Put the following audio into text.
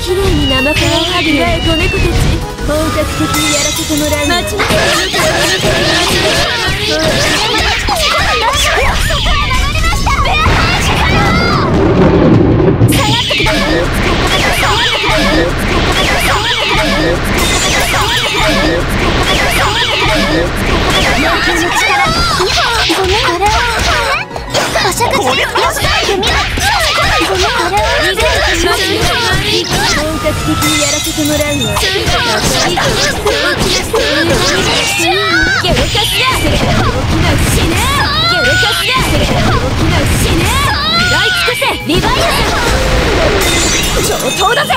綺麗に生皮をはぐらえ子猫たち、本格的にやらせてもらう。待ちなさい。本格的にやらせてもらうわ。上等だぜ。